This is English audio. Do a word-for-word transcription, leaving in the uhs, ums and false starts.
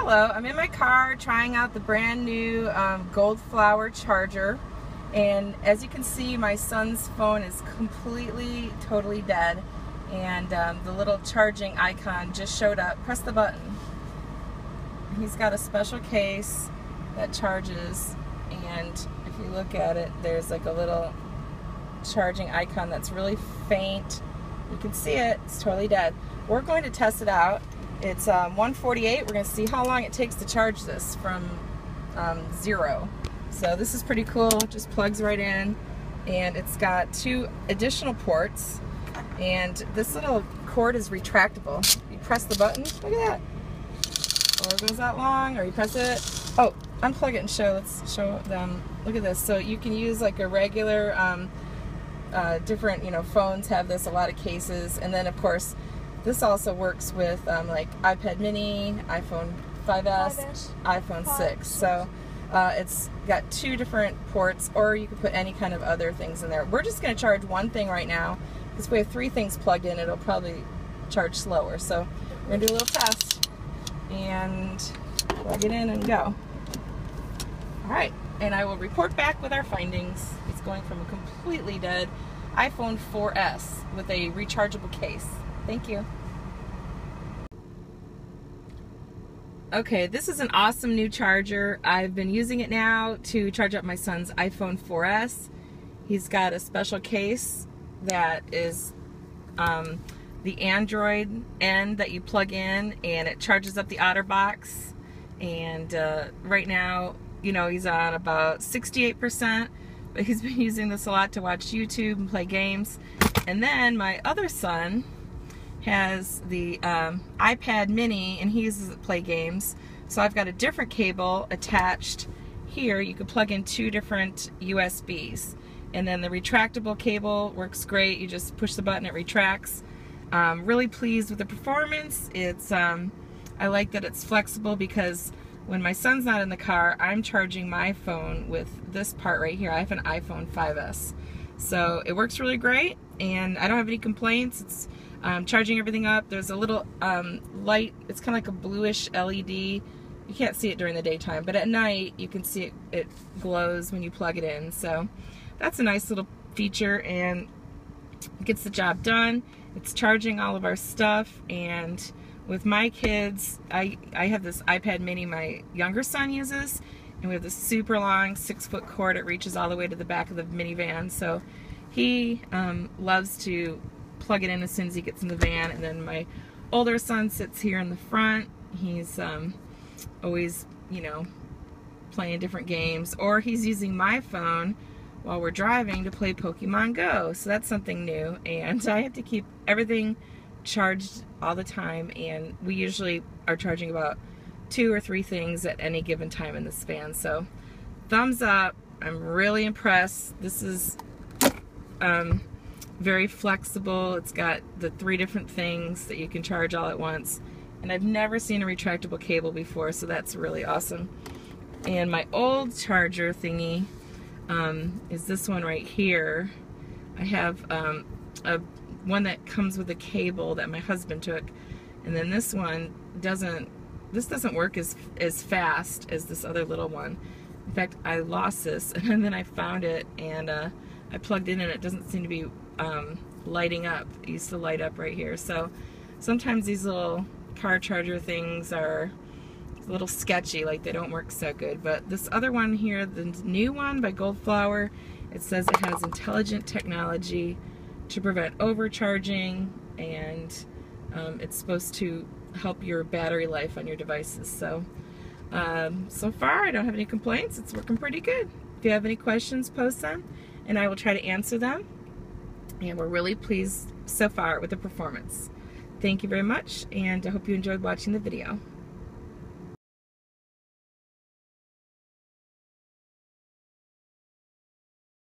Hello, I'm in my car trying out the brand new um, Goldflower charger, and as you can see, my son's phone is completely, totally dead, and um, the little charging icon just showed up. Press the button. He's got a special case that charges, and if you look at it, there's like a little charging icon that's really faint. You can see it. It's totally dead. We're going to test it out. It's um, one forty-eight. We're going to see how long it takes to charge this from um, zero. So this is pretty cool. It just plugs right in, and it's got two additional ports, and this little cord is retractable. You press the button. Look at that. Or it goes that long, or you press it. Oh, unplug it and show. Let's show them. Look at this. So you can use like a regular um, uh, different, you know, phones have this, a lot of cases, and then of course this also works with um, like iPad Mini, iPhone five S, iPhone six. So uh, it's got two different ports, or you can put any kind of other things in there. We're just going to charge one thing right now. Because we have three things plugged in, it'll probably charge slower. So we're going to do a little test and plug it in and go. All right, and I will report back with our findings. It's going from a completely dead iPhone four S with a rechargeable case. Thank you. Okay, this is an awesome new charger. I've been using it now to charge up my son's iPhone four S. He's got a special case that is um, the Android end that you plug in, and it charges up the Otterbox. And uh, right now, you know, he's on about sixty-eight percent, but he's been using this a lot to watch YouTube and play games. And then my other son has the um, iPad Mini, and he uses it to play games. So I've got a different cable attached here. You could plug in two different U S Bs, and then the retractable cable works great. You just push the button, it retracts. Um, really pleased with the performance. It's um, I like that it's flexible, because when my son's not in the car, I'm charging my phone with this part right here. I have an iPhone five S, so it works really great, and I don't have any complaints. It's Um, charging everything up. There's a little um, light. It's kind of like a bluish L E D. You can't see it during the daytime, but at night you can see it, it glows when you plug it in. So that's a nice little feature, and it gets the job done. It's charging all of our stuff. And with my kids, I, I have this iPad Mini my younger son uses, and we have this super long six foot cord. It reaches all the way to the back of the minivan, so he um, loves to plug it in as soon as he gets in the van. And then my older son sits here in the front. He's um, always, you know, playing different games, or he's using my phone while we're driving to play Pokemon Go. So that's something new, and I have to keep everything charged all the time, and we usually are charging about two or three things at any given time in this van. So thumbs up. I'm really impressed. This is um, very flexible. It's got the three different things that you can charge all at once, and I've never seen a retractable cable before, so that's really awesome. And my old charger thingy um, is this one right here. I have um, a one that comes with a cable that my husband took, and then this one doesn't this doesn't work as as fast as this other little one. In fact, I lost this, and then I found it, and uh, I plugged in, and it doesn't seem to be Um, lighting up. It used to light up right here. So sometimes these little car charger things are a little sketchy, like they don't work so good. But this other one here, the new one by Goldflower, it says it has intelligent technology to prevent overcharging, and um, it's supposed to help your battery life on your devices. So um, so far I don't have any complaints. It's working pretty good. If you have any questions, post them, and I will try to answer them. And we're really pleased so far with the performance. Thank you very much, and I hope you enjoyed watching the video.